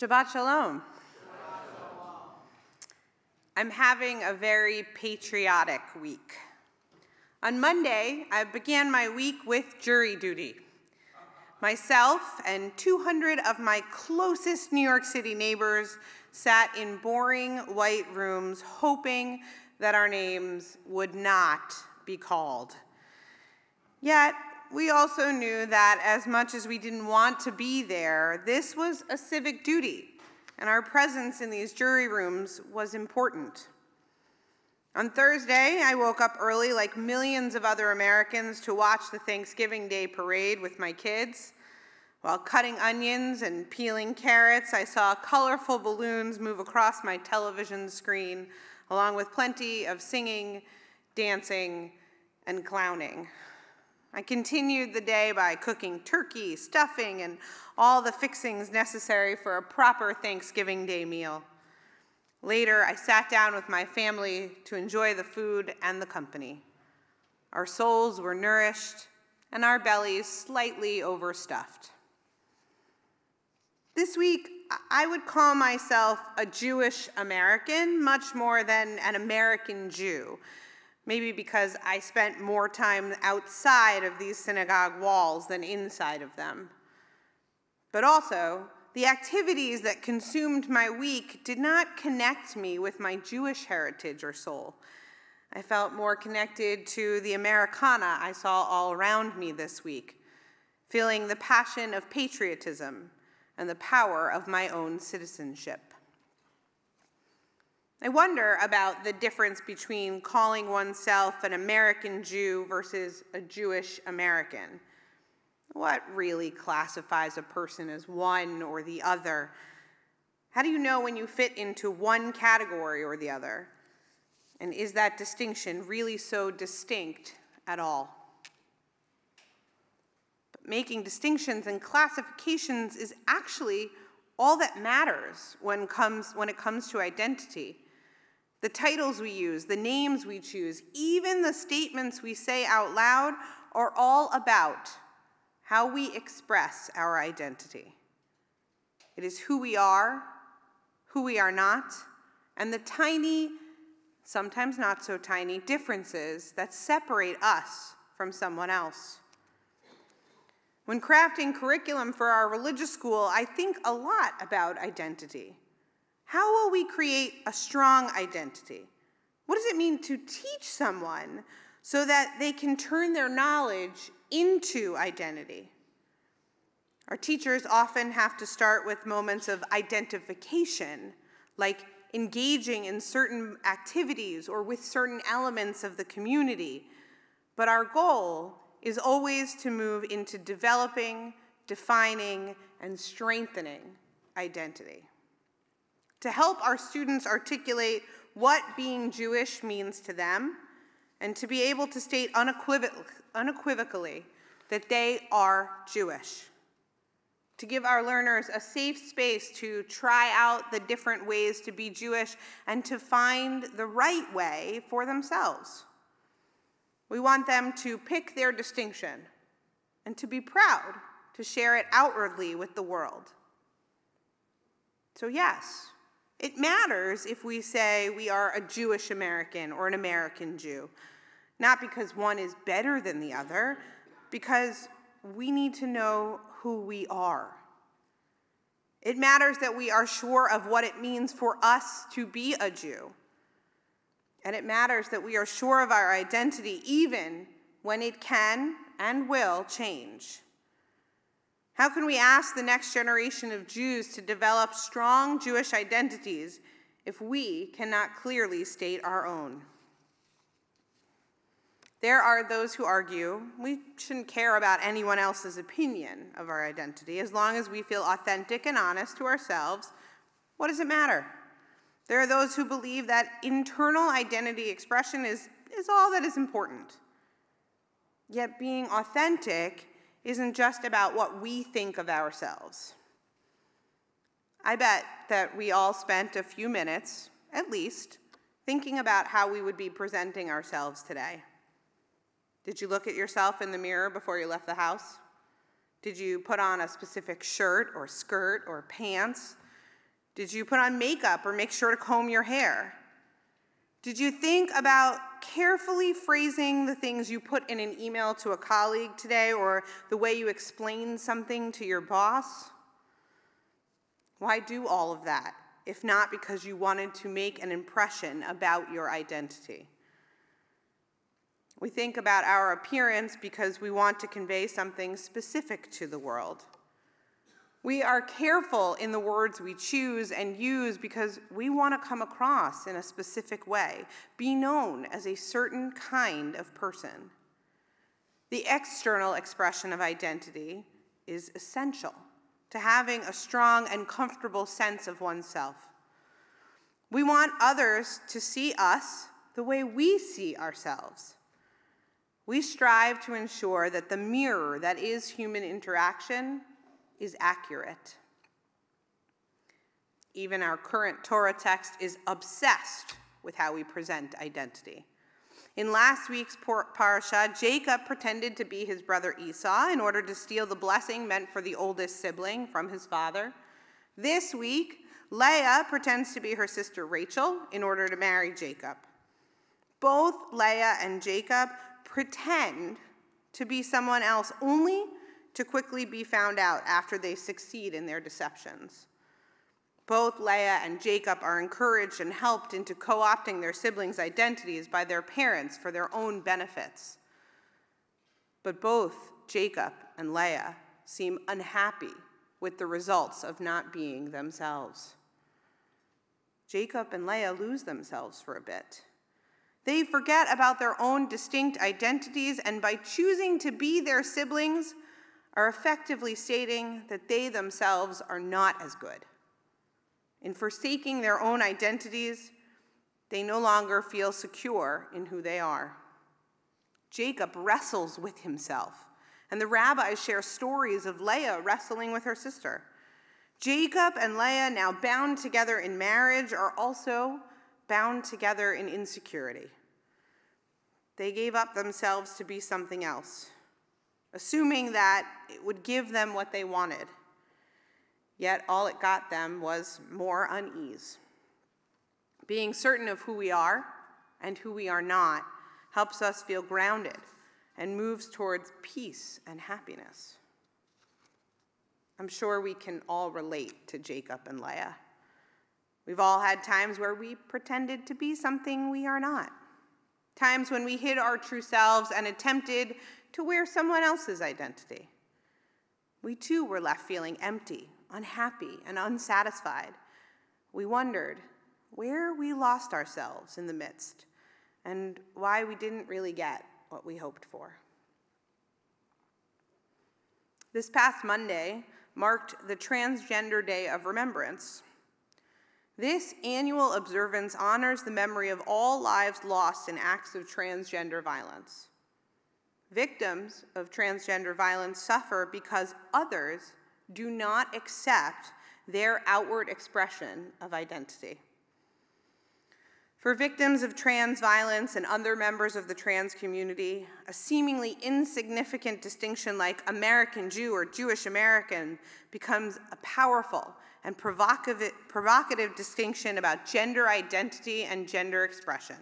Shabbat shalom. I'm having a very patriotic week. On Monday, I began my week with jury duty. Myself and 200 of my closest New York City neighbors sat in boring white rooms hoping that our names would not be called. Yet, we also knew that as much as we didn't want to be there, this was a civic duty, and our presence in these jury rooms was important. On Thursday, I woke up early like millions of other Americans to watch the Thanksgiving Day parade with my kids. While cutting onions and peeling carrots, I saw colorful balloons move across my television screen, along with plenty of singing, dancing, and clowning. I continued the day by cooking turkey, stuffing, and all the fixings necessary for a proper Thanksgiving Day meal. Later, I sat down with my family to enjoy the food and the company. Our souls were nourished and our bellies slightly overstuffed. This week, I would call myself a Jewish American much more than an American Jew, maybe because I spent more time outside of these synagogue walls than inside of them. But also, the activities that consumed my week did not connect me with my Jewish heritage or soul. I felt more connected to the Americana I saw all around me this week, feeling the passion of patriotism and the power of my own citizenship. I wonder about the difference between calling oneself an American Jew versus a Jewish American. What really classifies a person as one or the other? How do you know when you fit into one category or the other? And is that distinction really so distinct at all? But making distinctions and classifications is actually all that matters when it comes to identity. The titles we use, the names we choose, even the statements we say out loud are all about how we express our identity. It is who we are not, and the tiny, sometimes not so tiny, differences that separate us from someone else. When crafting curriculum for our religious school, I think a lot about identity. How will we create a strong identity? What does it mean to teach someone so that they can turn their knowledge into identity? Our teachers often have to start with moments of identification, like engaging in certain activities or with certain elements of the community. But our goal is always to move into developing, defining, and strengthening identity. To help our students articulate what being Jewish means to them, and to be able to state unequivocally that they are Jewish. To give our learners a safe space to try out the different ways to be Jewish and to find the right way for themselves. We want them to pick their distinction and to be proud to share it outwardly with the world. So yes, it matters if we say we are a Jewish American or an American Jew, not because one is better than the other, because we need to know who we are. It matters that we are sure of what it means for us to be a Jew. And it matters that we are sure of our identity even when it can and will change. How can we ask the next generation of Jews to develop strong Jewish identities if we cannot clearly state our own? There are those who argue we shouldn't care about anyone else's opinion of our identity. As long as we feel authentic and honest to ourselves, what does it matter? There are those who believe that internal identity expression is all that is important. Yet being authentic isn't just about what we think of ourselves. I bet that we all spent a few minutes, at least, thinking about how we would be presenting ourselves today. Did you look at yourself in the mirror before you left the house? Did you put on a specific shirt or skirt or pants? Did you put on makeup or make sure to comb your hair? Did you think about carefully phrasing the things you put in an email to a colleague today or the way you explain something to your boss? Why do all of that, if not because you wanted to make an impression about your identity? We think about our appearance because we want to convey something specific to the world. We are careful in the words we choose and use because we want to come across in a specific way, be known as a certain kind of person. The external expression of identity is essential to having a strong and comfortable sense of oneself. We want others to see us the way we see ourselves. We strive to ensure that the mirror that is human interaction is accurate. Even our current Torah text is obsessed with how we present identity. In last week's parasha, Jacob pretended to be his brother Esau in order to steal the blessing meant for the oldest sibling from his father. This week, Leah pretends to be her sister Rachel in order to marry Jacob. Both Leah and Jacob pretend to be someone else only to quickly be found out after they succeed in their deceptions. Both Leah and Jacob are encouraged and helped into co-opting their siblings' identities by their parents for their own benefits. But both Jacob and Leah seem unhappy with the results of not being themselves. Jacob and Leah lose themselves for a bit. They forget about their own distinct identities, and by choosing to be their siblings, are effectively stating that they themselves are not as good. In forsaking their own identities, they no longer feel secure in who they are. Jacob wrestles with himself, and the rabbis share stories of Leah wrestling with her sister. Jacob and Leah, now bound together in marriage, are also bound together in insecurity. They gave up themselves to be something else, assuming that it would give them what they wanted. Yet all it got them was more unease. Being certain of who we are and who we are not helps us feel grounded and moves towards peace and happiness. I'm sure we can all relate to Jacob and Leah. We've all had times where we pretended to be something we are not, times when we hid our true selves and attempted to wear someone else's identity. We too were left feeling empty, unhappy, and unsatisfied. We wondered where we lost ourselves in the midst and why we didn't really get what we hoped for. This past Monday marked the Transgender Day of Remembrance. This annual observance honors the memory of all lives lost in acts of transgender violence. Victims of transgender violence suffer because others do not accept their outward expression of identity. For victims of trans violence and other members of the trans community, a seemingly insignificant distinction like American Jew or Jewish American becomes a powerful and provocative distinction about gender identity and gender expression.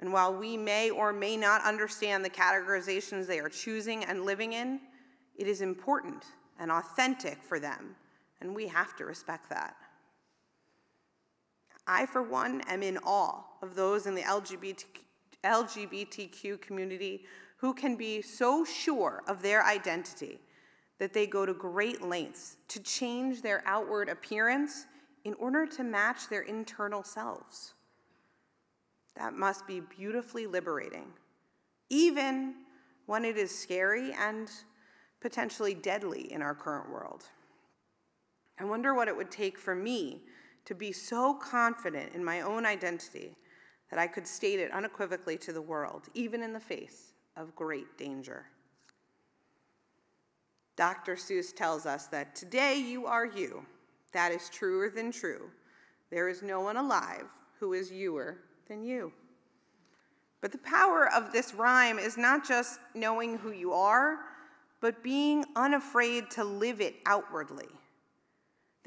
And while we may or may not understand the categorizations they are choosing and living in, it is important and authentic for them, and we have to respect that. I, for one, am in awe of those in the LGBTQ community who can be so sure of their identity that they go to great lengths to change their outward appearance in order to match their internal selves. That must be beautifully liberating, even when it is scary and potentially deadly in our current world. I wonder what it would take for me to be so confident in my own identity that I could state it unequivocally to the world, even in the face of great danger. Dr. Seuss tells us that today you are you. That is truer than true. There is no one alive who is youer than you. But the power of this rhyme is not just knowing who you are, but being unafraid to live it outwardly.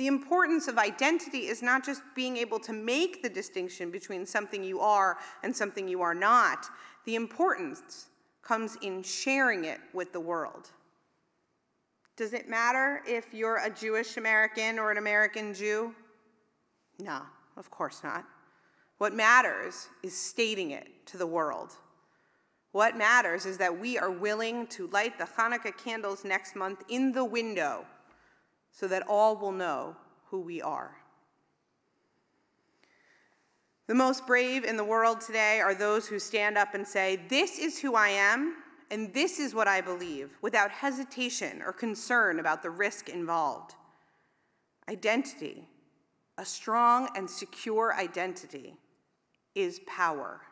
The importance of identity is not just being able to make the distinction between something you are and something you are not. The importance comes in sharing it with the world. Does it matter if you're a Jewish American or an American Jew? No, of course not. What matters is stating it to the world. What matters is that we are willing to light the Hanukkah candles next month in the window so that all will know who we are. The most brave in the world today are those who stand up and say, "This is who I am, and this is what I believe," without hesitation or concern about the risk involved. Identity, a strong and secure identity, is power.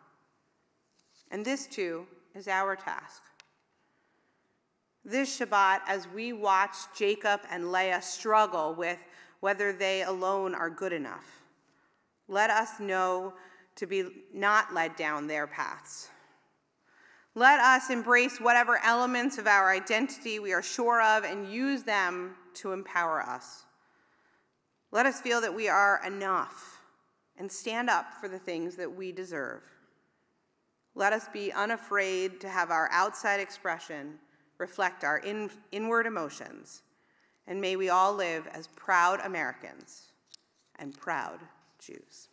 And this, too, is our task. This Shabbat, as we watch Jacob and Leah struggle with whether they alone are good enough, let us know to be not led down their paths. Let us embrace whatever elements of our identity we are sure of and use them to empower us. Let us feel that we are enough and stand up for the things that we deserve. Let us be unafraid to have our outside expression reflect our inward emotions, and may we all live as proud Americans and proud Jews.